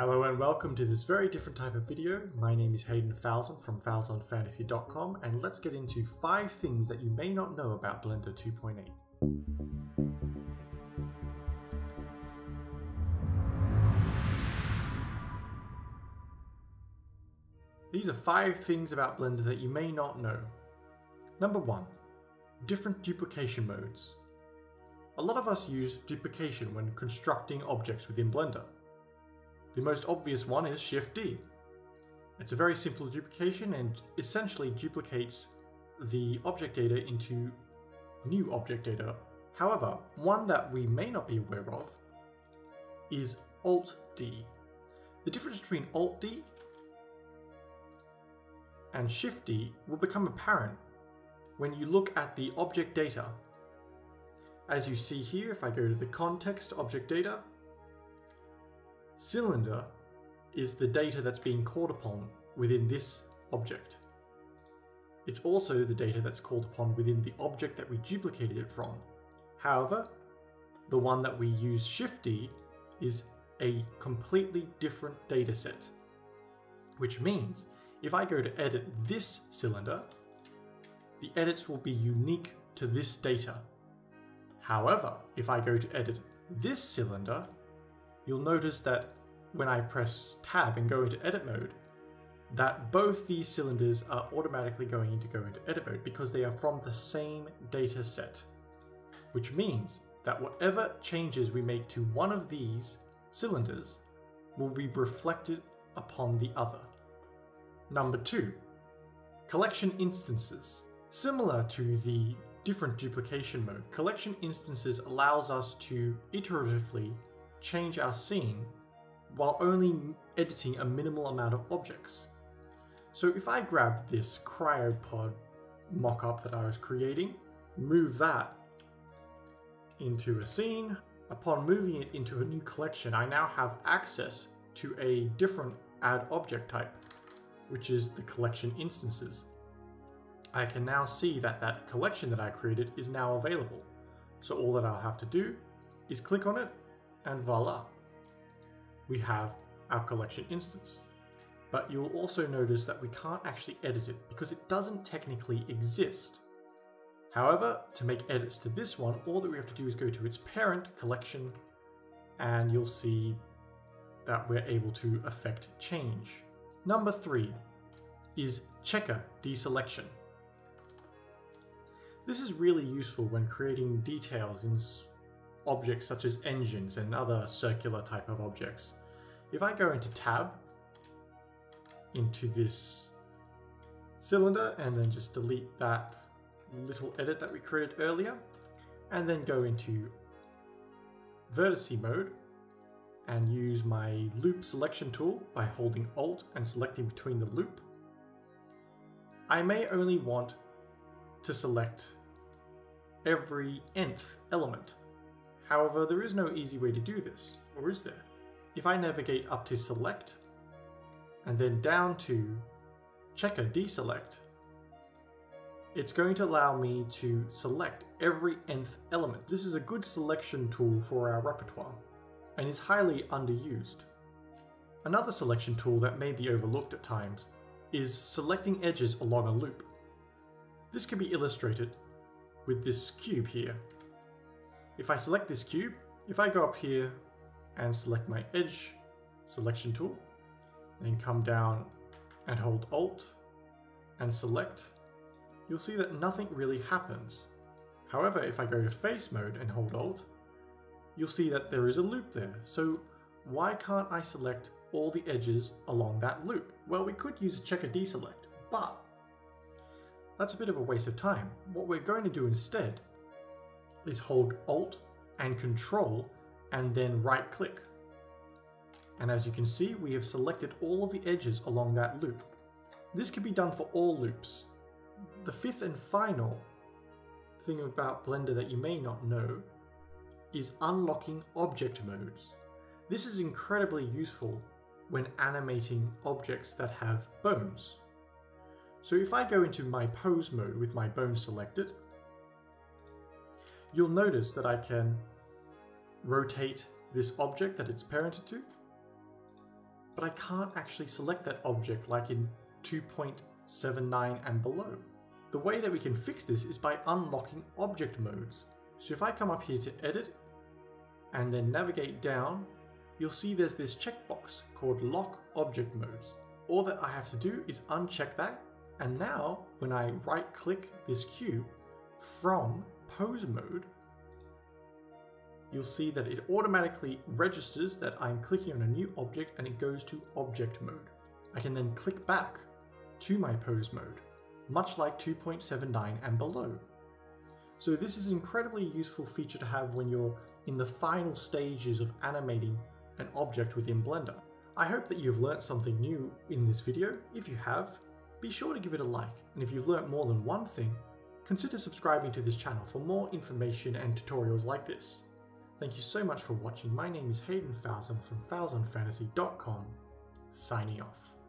Hello and welcome to this very different type of video. My name is Hayden Falzon from FalzonFantasy.com, and let's get into 5 things that you may not know about Blender 2.8. These are 5 things about Blender that you may not know. Number 1, different duplication modes. A lot of us use duplication when constructing objects within Blender. The most obvious one is Shift D. It's a very simple duplication and essentially duplicates the object data into new object data. However, one that we may not be aware of is Alt D. The difference between Alt D and Shift D will become apparent when you look at the object data. As you see here, if I go to the context object data, cylinder is the data that's being called upon within this object. It's also the data that's called upon within the object that we duplicated it from. However, the one that we use Shift D is a completely different data set, which means if I go to edit this cylinder, the edits will be unique to this data. However, if I go to edit this cylinder, you'll notice that when I press tab and go into edit mode, that both these cylinders are automatically going to go into edit mode because they are from the same data set, which means that whatever changes we make to one of these cylinders will be reflected upon the other. Number 2, collection instances. Similar to the different duplication mode, collection instances allows us to iteratively change our scene while only editing a minimal amount of objects. So if I grab this cryopod mock-up that I was creating, move that into a scene, upon moving it into a new collection, I now have access to a different add object type, which is the collection instances. I can now see that that collection that I created is now available. So all that I'll have to do is click on it, and voila, we have our collection instance. But you'll also notice that we can't actually edit it because it doesn't technically exist. However, to make edits to this one, all that we have to do is go to its parent collection, and you'll see that we're able to affect change. Number 3 is checker deselection. This is really useful when creating details in objects such as engines and other circular type of objects. If I go into tab, into this cylinder, and then just delete that little edit that we created earlier, and then go into vertice mode and use my loop selection tool by holding Alt and selecting between the loop, I may only want to select every nth element. However, there is no easy way to do this, or is there? If I navigate up to select, and then down to checker deselect, it's going to allow me to select every nth element. This is a good selection tool for our repertoire, and is highly underused. Another selection tool that may be overlooked at times is selecting edges along a loop. This can be illustrated with this cube here. If I select this cube, if I go up here and select my edge selection tool, then come down and hold Alt and select, you'll see that nothing really happens. However, if I go to face mode and hold Alt, you'll see that there is a loop there. So why can't I select all the edges along that loop? Well, we could use a checker deselect, but that's a bit of a waste of time. What we're going to do instead is hold Alt and Control and then right click. And as you can see, we have selected all of the edges along that loop. This can be done for all loops. The 5th and final thing about Blender that you may not know is unlocking object modes. This is incredibly useful when animating objects that have bones. So if I go into my pose mode with my bone selected, you'll notice that I can rotate this object that it's parented to, but I can't actually select that object like in 2.79 and below. The way that we can fix this is by unlocking object modes. So if I come up here to edit and then navigate down, you'll see there's this checkbox called lock object modes. All that I have to do is uncheck that, and now when I right click this cube from pose mode, you'll see that it automatically registers that I'm clicking on a new object and it goes to object mode. I can then click back to my pose mode, much like 2.79 and below. So this is an incredibly useful feature to have when you're in the final stages of animating an object within Blender. I hope that you've learned something new in this video. If you have, be sure to give it a like. And if you've learned more than one thing, consider subscribing to this channel for more information and tutorials like this. Thank you so much for watching. My name is Hayden Falzon from FalzonFantasy.com, signing off.